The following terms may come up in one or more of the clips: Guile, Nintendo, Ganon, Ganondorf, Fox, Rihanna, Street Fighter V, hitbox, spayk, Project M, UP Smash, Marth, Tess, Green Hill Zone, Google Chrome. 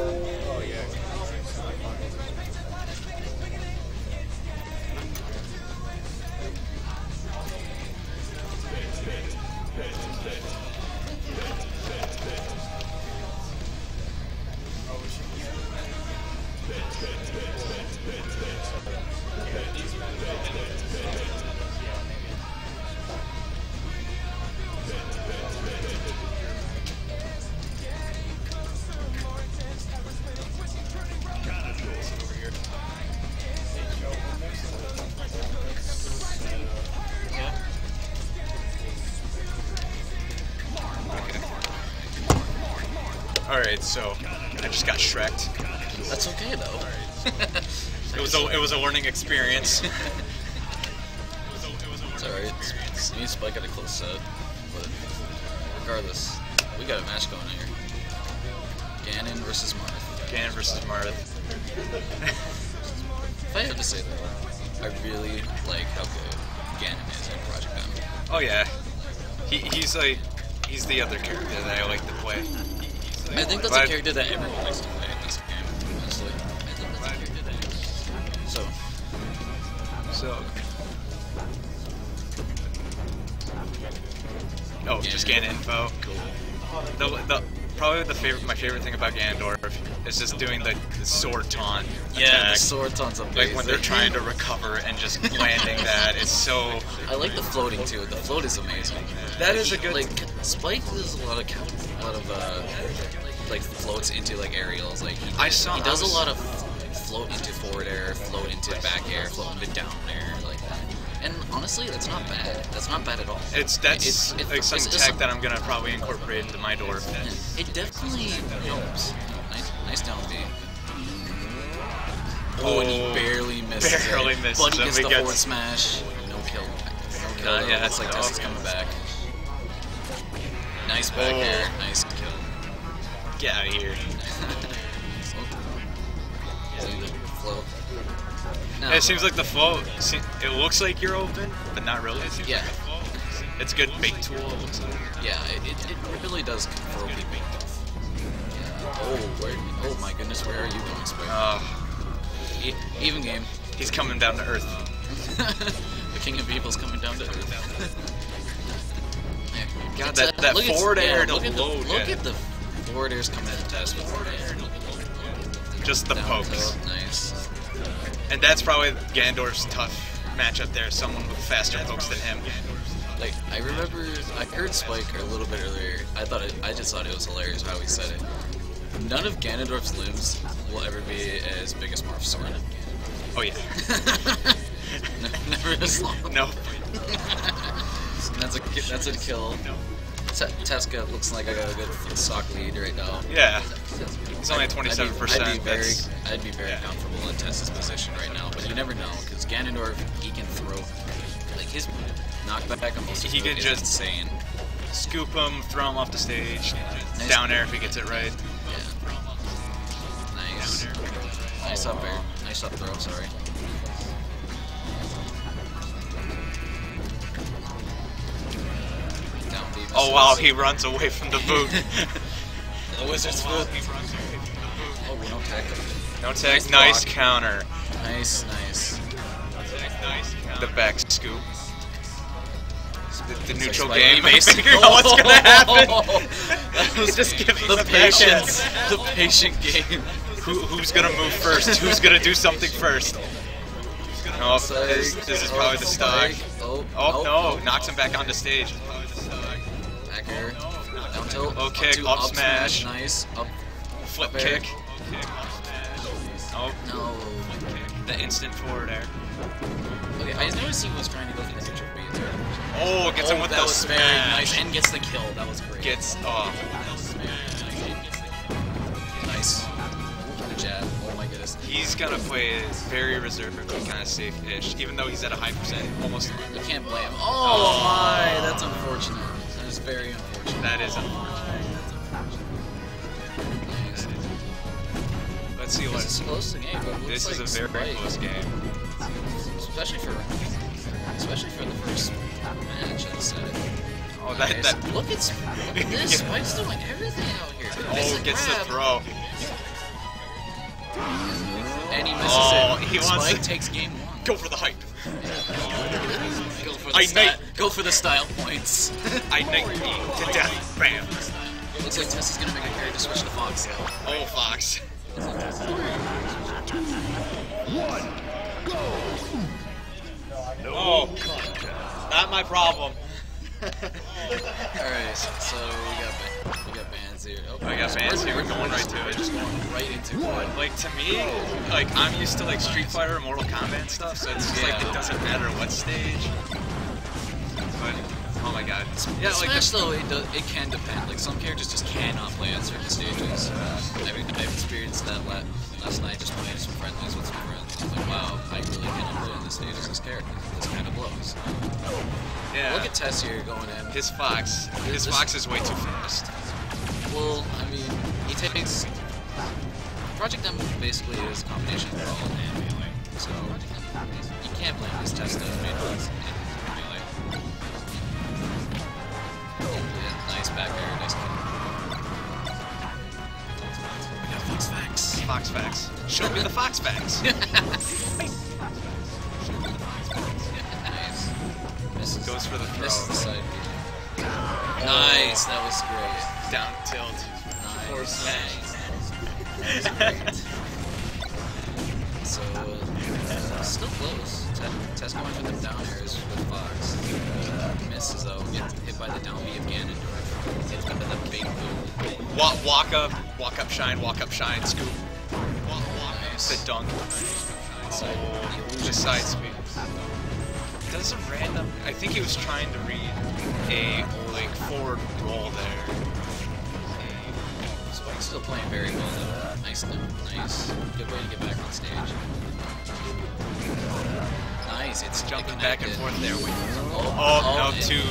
Oh yeah. Alright, so I just got shreked. That's okay though. it was a learning experience. It's alright. Me and Spike got a close set. But regardless, we got a match going here. Ganon versus Marth. Ganon versus Marth. If I have to say though, I really like how good Ganon is in Project M. Oh yeah. He's the other character that I like to play. I think that's a character that everyone likes to play in this game, honestly. I think that's a character that everyone Oh, just Ganon info. Cool. Probably my favorite thing about Ganondorf is just doing the sword taunt. Yeah, the sword taunt's amazing. Like when they're trying to recover and just landing that, it's so... I like the floating too, the float is amazing. That is a good... Like, Spike does a lot of floats into like aerials. Like he does a lot of float into forward air, float into back air, float into down air, like that. And honestly, that's not bad. That's not bad at all. It's some tech that I'm gonna probably incorporate into my door. It definitely helps. Nice down B. Oh, and he barely misses. But he gets the forward smash. No kill. Yeah, that's like Tess is coming back. Nice back air, nice kill. Get out of here. Float. No. It seems like the float. It looks like you're open, but not really. Yeah. It's a good bait tool. It looks like. Yeah, it really does control the bait stuff. Yeah. Oh my goodness, where are you going, Spayk? Even game. He's coming down to earth. The king of evil's coming down to earth. God, that forward air to load. Look at the forward airs coming to Tess with forward air. Just the pokes. Nice. And that's probably Ganondorf's tough matchup there. Someone with faster pokes than him. Like, I remember, I heard Spike a little bit earlier. I just thought it was hilarious how he said it. None of Ganondorf's limbs will ever be as big as Marth's sword. Oh yeah. Never as long. No. That's a kill. Teska looks like I got a good stock lead right now. Yeah. He's only at 27%. I'd be very comfortable in Tessa's position right now, but you never know, because Ganondorf, he can throw. Like, his knockback on most of his moves is insane. Scoop him, throw him off the stage, nice down air if he gets it right. Yeah. Nice. Nice up air. Nice up throw, sorry. Oh wow, he runs away from the boot. The wizard's boot. Oh, no tech. No tech, nice counter. Nice. The back scoop. The neutral game, basically. Figure out what's gonna happen. Just give the patience. The patient game. Who's gonna move first? Who's gonna do something first? Oh, this is probably the stock. Oh no, knocks him back onto stage. Air. Down tilt. Low kick, up smash. Nice. Up. Flip up kick. Oh. No. The instant forward air. Okay, I noticed he was trying to go for the neutral beat. Oh, gets him with the smash. Very nice. And gets the kill. That was great. Gets off. Nice. Good jab. Oh my goodness. He's gonna play it very reserved, kind of safe-ish, even though he's at a high percent. Almost. You can't blame him. Oh my, that's unfortunate. Is very unfortunate. That is unfortunate. Let's see what. This is a close game. This is a very close game. Especially for the first match. Oh, look at Spike's doing everything out here. Oh, gets the throw. And he misses it. He wants to takes game one. Go for the hype. Yeah. Go for the Go for the style points. I knight you to death. Bam. It looks like Tess is gonna make a carry to switch to Fox. Yeah. Oh, Fox. 3, 2, 1, go. No contest. Not my problem. Alright, so we got bans here. Oh, I got bans here, we're going right to it. Just going right into one. Like, to me, like, I'm used to, like, Street Fighter and Mortal Kombat and stuff, so it's just, like, it doesn't matter what stage. But, oh my god. Yeah, like, Smash, though, it can depend. Like, some characters just cannot play at certain stages. I mean, I've experienced that last night, just playing some friendlies with some friends. I was like, wow, I really cannot play on this stage as this character. This kind of blows. Yeah. Look at Tess here going in. His Fox. His Fox is way too fast. Well, I mean, he takes... Project M basically is a combination of brawl and melee. So, you can't blame his Tess does made Fox and melee. Yeah, nice back air, nice kick. We got Fox facts. Fox facts. Show me the Fox facts. Goes for the throw. The side. Nice, that was great. Down tilt. Nice. Or smash. So, still close. Tess going for the down airs with Fox. Misses though. Gets hit by the down B of Ganondorf. Hits by the big boom. Walk up, shine, scoop. Nice. The dunk. Nice. The side speed. Does a random... I think he was trying to read a, like, forward roll there. So I'm still playing very well, though. Nice, nice. Good way to get back on stage. Nice, it's jumping back and forth there. Wait, oh, no, too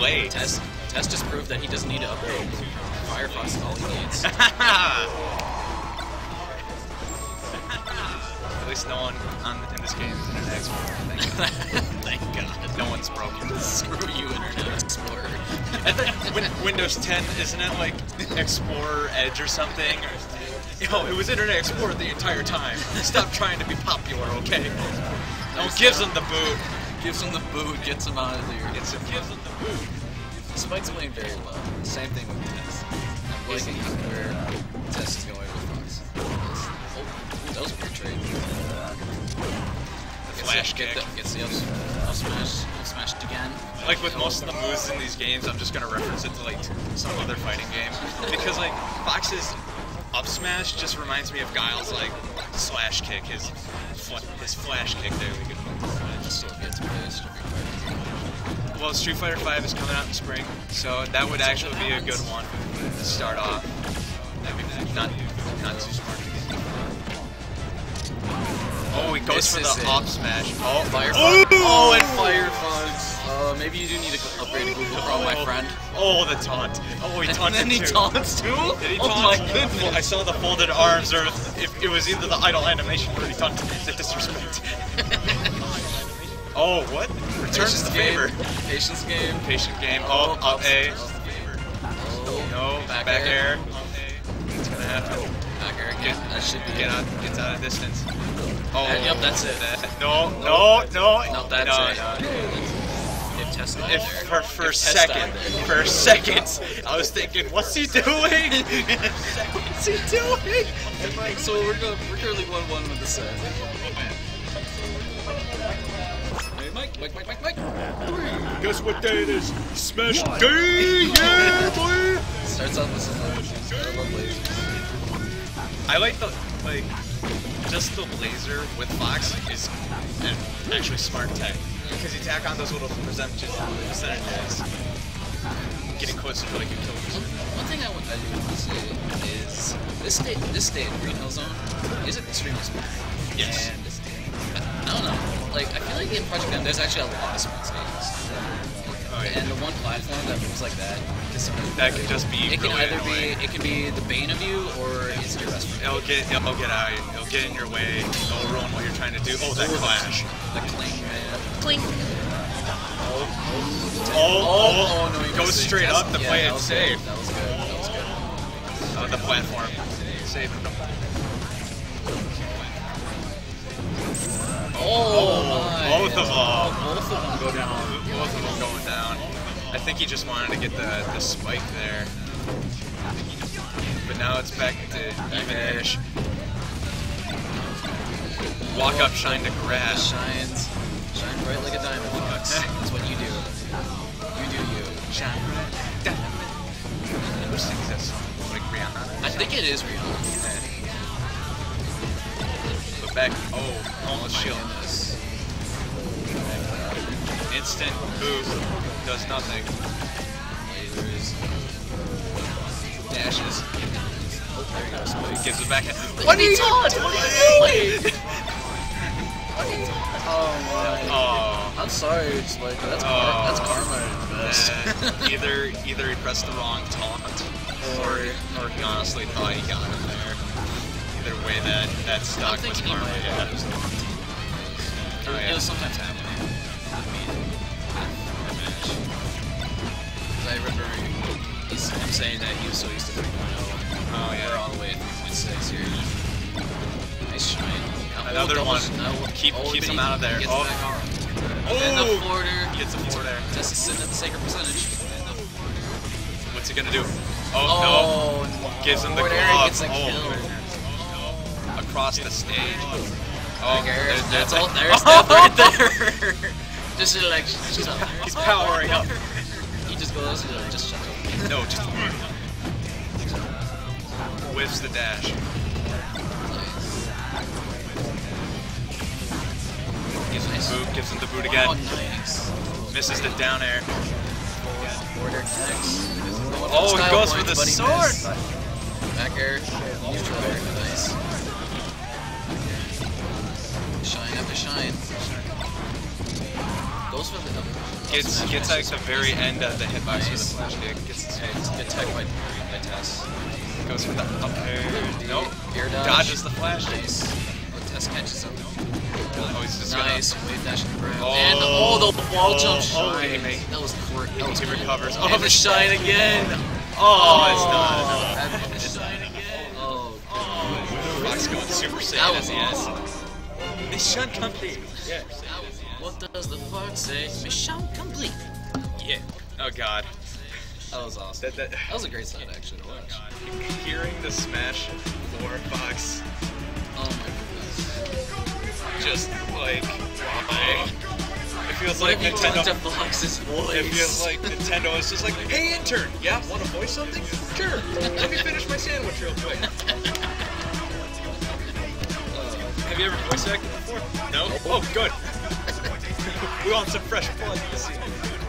late. Tess just proved that he doesn't need to upgrade. Firefox is all he needs. At least no one in this game is an expert. Thank God. No one's broken. Screw you, Internet Explorer. Windows 10, isn't it like Explorer Edge or something? Yo, it was Internet Explorer the entire time. Stop trying to be popular, okay? No, gives him the boot. Gives him the boot, gets him out of there. Gives him the boot. Spike's playing very well. Same thing with Tess. I'm looking where Tess is going with Fox. That was a weird trade. The flash kick. Gets the up smash. Up smashed again. Like with most of the moves in these games, I'm just going to reference it to like some other fighting game. Because like, Fox's up smash just reminds me of Guile's like slash kick. His flash kick there. We could just sort of get to this. Well, Street Fighter V is coming out in spring, so that would actually be a good one to start off. I mean, not too smart. Oh, it goes for the hop smash. Oh, Firefox. Oh, and Firefox. Maybe you do need to upgrade to Google Chrome, my friend. Oh, the taunt. Oh, he taunted too. And then he taunts too? He taunts. Oh my goodness. I saw the folded arms, or if it was either the idle animation or he taunted the disrespect. Oh, what? Returns the favor. Patience game. Patient game. Oh, up A. Oh, no, back air. It's gonna happen. Back air again. That should be it. Gets out of distance. Oh, yep, that's it. No, that's it. If Tess died there. For seconds, I was thinking, what's he doing? What's he doing? And like, so we're currently 1-1 with the set. Hey, Mike. Guess what day it is? Smash day, yeah, boy! Starts off with some emotions. I love lasers. I like the, like... Just the laser with Fox is actually smart tech. Because you tack on those little percentages. Getting closer to like you kill. One thing I do want to say is this day in Green Hill Zone is extremely smart. Yes. And I don't know. Like I feel like in Project M there's actually a lot of smart stages. Oh, yeah. And the one platform that moves like that can just be. It can either be the bane of you or it's your best friend. It'll get out. It'll get in your way. It'll ruin what you're trying to do. Oh, that clash. The cling, man. Cling. Oh no! He goes straight up to play it safe. That was good. That was good. The platform. Save him. Oh, both of them. Both of them going down. I think he just wanted to get the spike there. But now it's back to even-ish. Walk up, shine to grab. Shine bright like a diamond, Fox. That's what you do. You do you. Shine bright like a diamond. I never sing this song. Like Rihanna. I think it is Rihanna. Back, oh shield. Goodness. Instant boost does nothing. Lasers. Dashes. Oh, there you go. Somebody gives it back. What are you doing? What are you doing? Oh my. Oh. I'm sorry. It's like that's karma. Either he pressed the wrong taunt, or he honestly thought he got him there. Either way, that stock was karma. Yeah, it was sometimes happen. I mean, I remember him saying that he was so used to 3.0. Oh yeah, we're all the way at 3.6 here. Nice shine. Another one. Keeps him out of there. Gets and the forwarder. Gets a forwarder. Tess is sitting at the sacred percentage. What's he gonna do? Oh, no! Gives him the glove. Across the stage. Oh, that's all. There's that right there. Just an election. He's powering up. He just goes. Just shut up. No, just whiffs the dash. Gives him the boot again. Misses the down air. Oh, he goes for the sword. Back air. Neutral air. Nice. Shine after shine. Goes for the double. Gets like the very end of the hitbox with the flash kick. Gets attacked by Tess. Goes for the up air. Nope. Air dodge. Dodges the flash. Nice. Oh, Tess catches him. Oh, he's just nice. Wave dash in the ground. Oh. And the wall jump shine. Okay. That was court. He recovers. Oh, the shine again. Oh, it's not enough. Shine again. Oh. Fox going Super Saiyan at the end. Mission complete! Yeah. What does the fox say? Mission complete! Yeah. Oh god. That was awesome. That was a great sound actually to watch. God. Hearing the smash floor Fox. Oh my goodness. Just like... It feels like Nintendo... It feels like Nintendo is just like, hey intern! Yeah? Want to voice something? Sure! Let me finish my sandwich real quick. Have you ever voice acted before? No? Oh, good. We want some fresh blood in the scene.